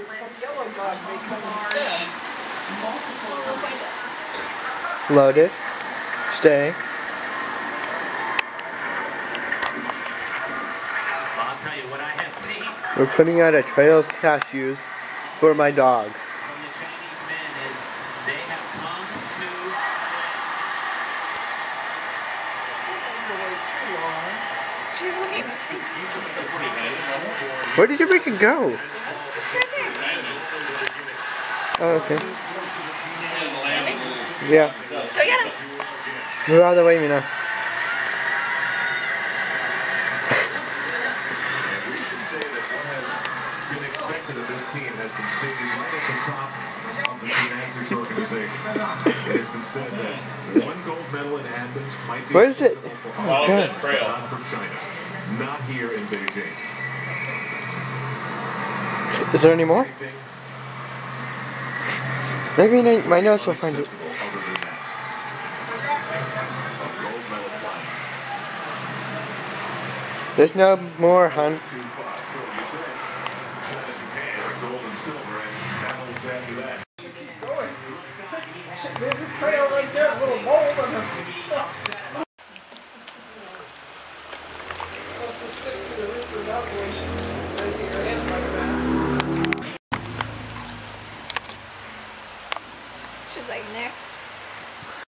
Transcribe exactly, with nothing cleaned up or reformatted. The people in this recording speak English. is some yellow bug may come instead. Multiple times. Lotus, stay. We're putting out a trail of cashews for my dog. Where did you make it go? Oh, okay. Yeah. Go get him. Move out of the way, Mina. Where is it? Oh, God. Not here in Beijing. Is there any more? Maybe my, my nose will find it. There's no more, hun. There's a trail right there, a little hole in them. Let's just stick to the roof of the operations. Raising your hand like that.